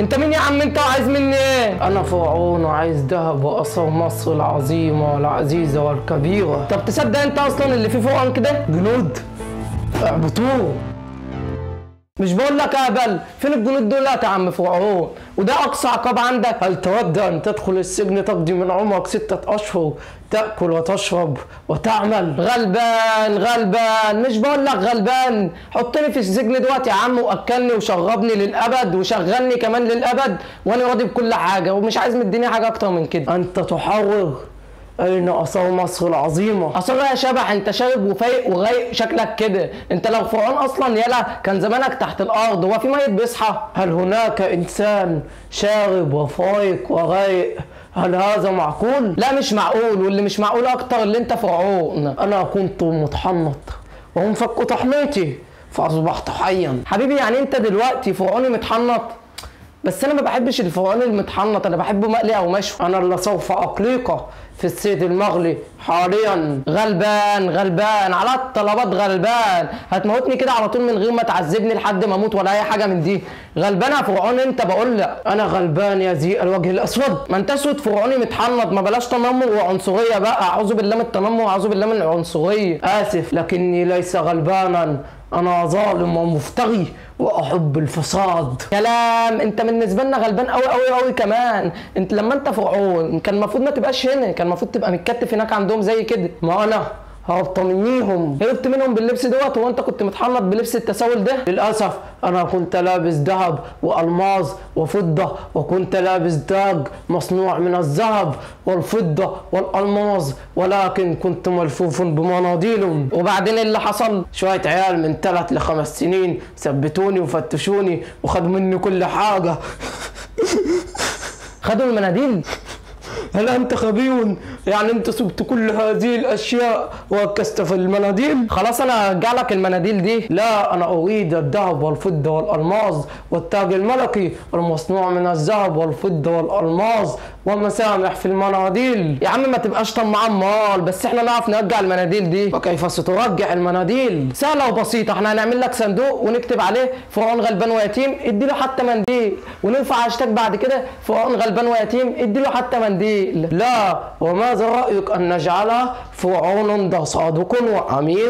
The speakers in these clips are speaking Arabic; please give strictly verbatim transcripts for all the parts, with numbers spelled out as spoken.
انت مين يا عم انت وعايز مني ايه؟ انا في عونه عايز دهب وقصه ومصر العظيمه والعزيزه والكبيره. طب تصدق انت اصلا اللي فيه فوقهم كده جنود؟ احبطوه. مش بقول لك اهبل، فين الجنود دول يا عم فرعون؟ وده اقصى عقاب عندك؟ هل تودع ان تدخل السجن تقضي من عمرك سته اشهر، تاكل وتشرب وتعمل؟ غلبان غلبان، مش بقول لك غلبان، حطني في السجن دلوقتي يا عم واكلني وشربني للابد وشغلني كمان للابد وانا راضي بكل حاجه ومش عايز من الدنيا حاجه اكتر من كده. انت تحرر أين آثار مصر العظيمة؟ أصل يا شبح أنت شارب وفايق وغايق شكلك كده، أنت لو فرعون أصلا يلا كان زمانك تحت الأرض، هو في ميت بيصحى؟ هل هناك إنسان شارب وفايق وغايق؟ هل هذا معقول؟ لا مش معقول، واللي مش معقول أكتر اللي أنت فرعون. أنا كنت متحنط وهم فكوا تحنيطي فأصبحت حيا. حبيبي يعني أنت دلوقتي فرعوني متحنط؟ بس انا ما بحبش الفرعون المتحنط، انا بحبه مقلي او مشوي. انا اللي سوف اقليقه في السيد المغلي حاليا. غلبان غلبان على الطلبات، غلبان هتموتني كده على طول من غير ما تعذبني لحد ما اموت ولا اي حاجه من دي. غلبان يا فرعون انت، بقول لك انا غلبان يا ذي الوجه الاسود. ما انت اسود فرعوني متحنط، ما بلاش تنمر وعنصريه بقى، اعوذ بالله من التنمر واعوذ بالله من العنصريه. اسف لكني ليس غلبانا، انا ظالم ومفتري واحب الفساد. كلام انت بالنسبه لنا غلبان قوي قوي قوي كمان. انت لما انت فرعون كان المفروض ما تبقاش هنا، كان المفروض تبقى متكتف هناك عندهم زي كده. ما انا هربت منيهم، هربت منهم باللبس دوت وانت كنت متحنط بلبس التساؤل ده. للاسف انا كنت لابس ذهب والماظ وفضه، وكنت لابس تاج مصنوع من الذهب والفضه والالماظ، ولكن كنت ملفوف بمناضيل. وبعدين اللي حصل شويه عيال من ثلاث لخمس سنين ثبتوني وفتشوني وخدوا مني كل حاجه. خدوا المناديل. هل انت خبيون؟ يعني انت سبت كل هذه الاشياء وركزت في المناديل؟ خلاص انا هرجع لك المناديل دي. لا انا اريد الذهب والفضه والالماظ والتاج الملكي المصنوع من الذهب والفضه والالماظ ومسامح في المناديل. يا عم ما تبقاش طماع، امال بس احنا نعرف نرجع المناديل دي. وكيف سترجع المناديل؟ سهله وبسيطه، احنا هنعمل لك صندوق ونكتب عليه فرعون غلبان ويتيم، ادي له حتى منديل، ونرفع هاشتاج بعد كده فرعون غلبان ويتيم، ادي له حتى منديل. لا وماذا رايك ان نجعله فرعون ده صادق وامين،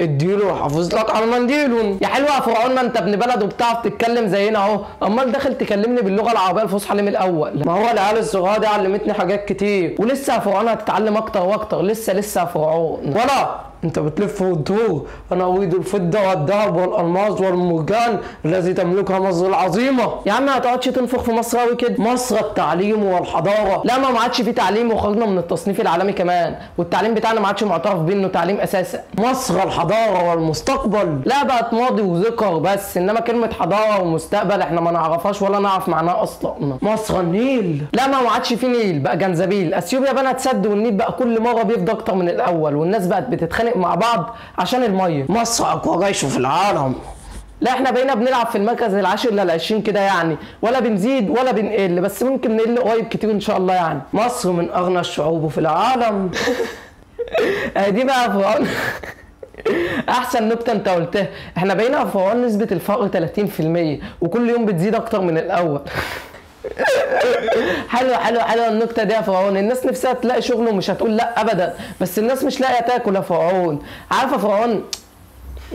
ادي له حافظ لك على المنديل. يا حلوه يا فرعون ما انت ابن بلد وبتعرف تتكلم زينا اهو، امال داخل تكلمني باللغه العربيه الفصحى ليه من الاول؟ ما هو العيال الصغار دي علمتني حاجات كتير ولسه يا فرعون هتتعلم اكتر واكتر، لسه لسه يا فرعون. ولا انت بتلف وتدور. انا اريد الفضه والذهب والالماس والمرجان الذي تملكها مصر العظيمه. يا عم ما تقعدش تنفخ في مصر قوي كده، مصر التعليم والحضاره. لا ما ما عادش في تعليم، وخرجنا من التصنيف العالمي كمان، والتعليم بتاعنا ما عادش معترف بيه انه تعليم اساسا. مصر الحضاره والمستقبل، لا بقت ماضي وذكر بس، انما كلمه حضاره ومستقبل احنا ما نعرفهاش ولا نعرف معناها اصلا. مصر النيل، لا ما ما عادش في نيل، بقى جنزبيل. اثيوبيا بنت سد والنيل بقى كل مره بيفضى اكتر من الاول، والناس بقت بتتخانق مع بعض عشان الميه. مصر اقوى جيش في العالم. لا احنا بقينا بنلعب في المركز العاشر للعشرين كده يعني، ولا بنزيد ولا بنقل، بس ممكن نقل قريب كتير ان شاء الله يعني. مصر من اغنى الشعوب في العالم. دي بقى فرعون. احسن نكته انت قلتها، احنا بقينا فرعون نسبه الفقر ثلاثين في المية وكل يوم بتزيد اكتر من الاول. حلو حلو حلو النكته دي يا فرعون. الناس نفسها تلاقي شغل ومش هتقول لا ابدا، بس الناس مش لاقيه تاكل يا فرعون. عارف يا فرعون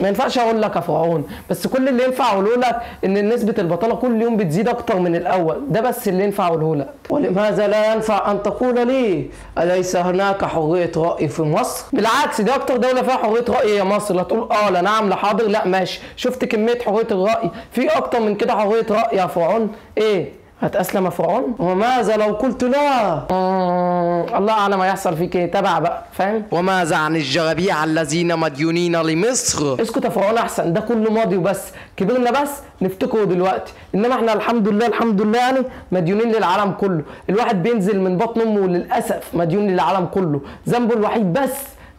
ما ينفعش اقول لك يا فرعون، بس كل اللي ينفع اقوله لك ان نسبه البطاله كل يوم بتزيد اكتر من الاول، ده بس اللي ينفع اقوله لك. ولماذا لا ينفع ان تقول لي اليس هناك حريه راي في مصر؟ بالعكس دي اكتر دوله فيها حريه راي يا مصر. لا تقول اه لا نعم لا حاضر لا ماشي. شفت كميه حريه الراي؟ في اكتر من كده حريه راي يا فرعون. ايه هتأسلم يا فرعون؟ وماذا لو قلت لا؟ الله اعلم هيحصل فيك ايه، تبع بقى فاهم؟ وماذا عن الجرابيع الذين مديونين لمصر؟ اسكت يا فرعون احسن، ده كله ماضي وبس، كبرنا بس نفتكره دلوقتي، انما احنا الحمد لله الحمد لله يعني مديونين للعالم كله، الواحد بينزل من بطن امه للاسف مديون للعالم كله، ذنبه الوحيد بس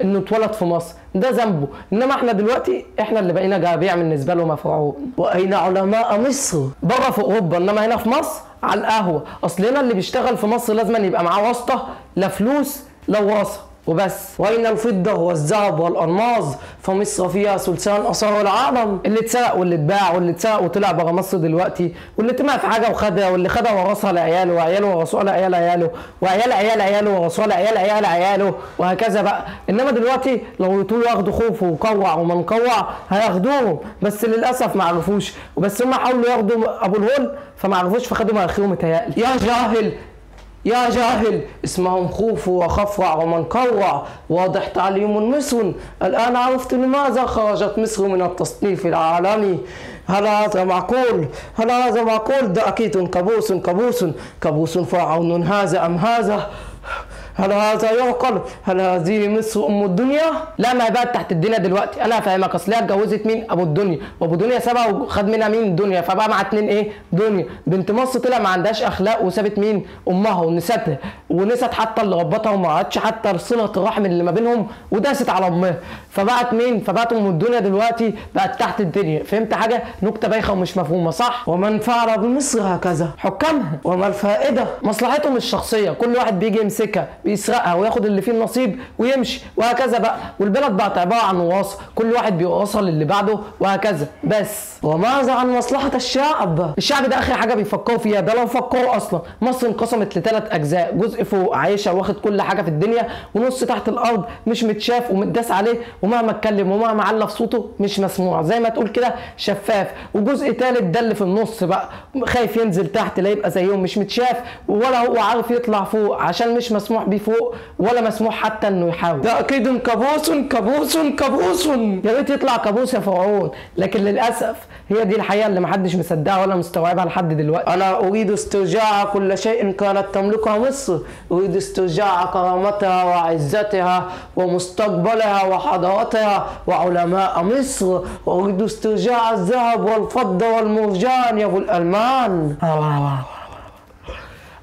انه اتولد في مصر، ده ذنبه، انما احنا دلوقتي احنا اللي بقينا جرابيع بالنسبه لهم يا فرعون. واين علماء مصر؟ بره في اوروبا، انما هنا في مصر على القهوه، اصل هنا اللي بيشتغل في مصر لازم يبقى معاه واسطه، لا فلوس لا وراثه. وبس. وأين الفضة والذهب والألماص فمصر فيها سلسان أثار العالم. اللي اتسرق واللي اتباع واللي اتسرق وطلع بره مصر دلوقتي، واللي اتمع في حاجة وخدها، واللي خدها ورثها لعياله، وعياله ورثوها لعيال عياله، وعيال عيال عياله ورثوها لعيال عيال عياله، وهكذا بقى. إنما دلوقتي لو يطول ياخدوا خوفه وقوع ومن قوع هياخدوهم، بس للأسف ما عرفوش، وبس هم حاولوا ياخدوا أبو الهول فما عرفوش فخدوا مراخيهم متهيألي. يا جاهل يا جاهل اسمهم خوفوا وخفرع ومن قوع، واضح تعليم مصر. الآن عرفت لماذا خرجت مصر من التصنيف العالمي. هل هذا معقول؟ هل هذا معقول؟ ده أكيد كابوس كابوس كابوس فرعون هذا أم هذا؟ هل هذا يعقل؟ هل هذه مصر ام الدنيا؟ لا، ما بقت تحت الدنيا دلوقتي. انا هفهمك، اصل هي اتجوزت مين؟ ابو الدنيا، وابو الدنيا سابها وخد منها مين؟ الدنيا، فبقى مع اتنين ايه؟ دنيا. بنت مصر طلع ما عندهاش اخلاق وسابت مين؟ امها ونسيتها، ونسيت حتى اللي ربتها وما عادش حتى صله الرحم اللي ما بينهم، وداست على امها، فبقت مين؟ فبقت ام الدنيا دلوقتي، بقت تحت الدنيا. فهمت حاجه؟ نكته بايخه ومش مفهومه، صح؟ ومن فعل بمصر هكذا حكامها، وما الفائده؟ مصلحتهم الشخصيه، كل واحد بيجي يمسكها بيسرقها وياخد اللي فيه النصيب ويمشي، وهكذا بقى. والبلد بقت عباره عن وراثه، كل واحد بيورثها للي بعده وهكذا بس. وماذا عن مصلحه الشعب؟ الشعب ده اخر حاجه بيفكروا فيها، ده لو فكروا اصلا. مصر انقسمت لثلاث اجزاء، جزء فوق عايشه واخد كل حاجه في الدنيا، ونص تحت الارض مش متشاف ومتداس عليه، ومهما اتكلم ومهما علف صوته مش مسموع، زي ما تقول كده شفاف. وجزء ثالث ده اللي في النص بقى، خايف ينزل تحت لا يبقى زيهم، مش متشاف ولا هو عارف يطلع فوق عشان مش مسموح بيه فوق، ولا مسموح حتى انه يحاول. ده اكيد كابوس كابوس كابوس، يا ريت يطلع كابوس يا فرعون. لكن للاسف هي دي الحقيقه اللي محدش مصدقها ولا مستوعبها لحد دلوقتي. انا اريد استرجاع كل شيء كانت تملكها مصر، اريد استرجاع كرامتها وعزتها ومستقبلها وحضارتها وعلماء مصر، واريد استرجاع الذهب والفضه والمرجان يا ابو الالمان.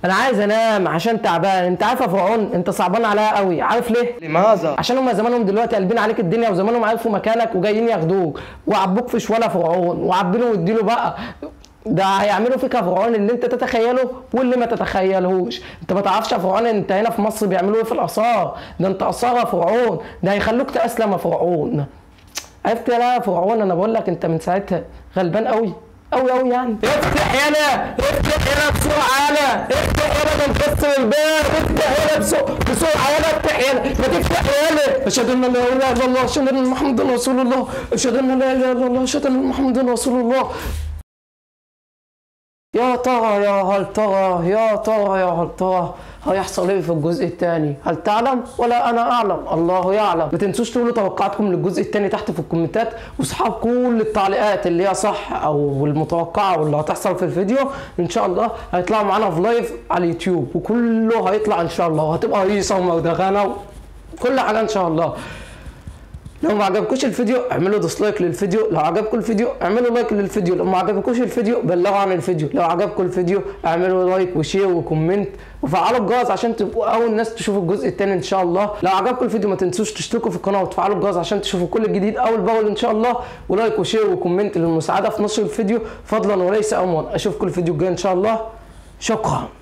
انا عايز انام عشان تعبان. انت عارف يا فرعون انت صعبان عليا قوي، عارف ليه؟ لماذا؟ عشان هم زمانهم دلوقتي قلبين عليك الدنيا، وزمانهم عرفوا مكانك وجايين ياخدوك وعبوك في شواله فرعون، وعبينه واديله بقى. ده هيعملوا فيك يا فرعون اللي انت تتخيله واللي ما تتخيلهوش. انت ما تعرفش يا فرعون انت هنا في مصر بيعملوا ايه في الاثار، ده انت اثار يا فرعون، ده هيخلوك تاسلم يا فرعون. عرفت يا فرعون؟ انا بقول لك انت من ساعتها غلبان قوي أوي أوي يعني. افتح يالا افتح يالا بسرعة يالا، افتح يالا ده مكسر الباب، افتح يالا بسرعة يالا، افتح يالا ما تفتح يالا. أشهد أن لا إله إلا الله، أشهد أن محمدا رسول الله، أشهد أن لا إله إلا الله، أشهد أن محمدا رسول الله. يا ترى يا هل ترى يا ترى يا هل ترى هيحصل ايه في الجزء الثاني؟ هل تعلم ولا انا اعلم؟ الله يعلم. ما تنسوش تقولوا توقعاتكم للجزء الثاني تحت في الكومنتات، واصحاب كل التعليقات اللي هي صح او المتوقعه واللي هتحصل في الفيديو ان شاء الله هيطلعوا معانا في لايف على اليوتيوب، وكله هيطلع ان شاء الله، وهتبقى هيصه ومدغنه وكل حاجه ان شاء الله. لو ما عجبكوش الفيديو اعملوا ديسلايك للفيديو، لو عجبكم الفيديو اعملوا لايك للفيديو، لو ما عجبكوش الفيديو بلغوا عن الفيديو، لو عجبكم الفيديو اعملوا لايك وشير وكومنت وفعلوا الجرس عشان تبقوا اول ناس تشوفوا الجزء الثاني ان شاء الله. لو عجبكم الفيديو ما تنسوش تشتركوا في القناه وتفعلوا الجرس عشان تشوفوا كل الجديد اول باول ان شاء الله، ولايك وشير وكومنت للمساعده في نشر الفيديو فضلا وليس امرا. اشوفكم الفيديو الجاي ان شاء الله، شكرا.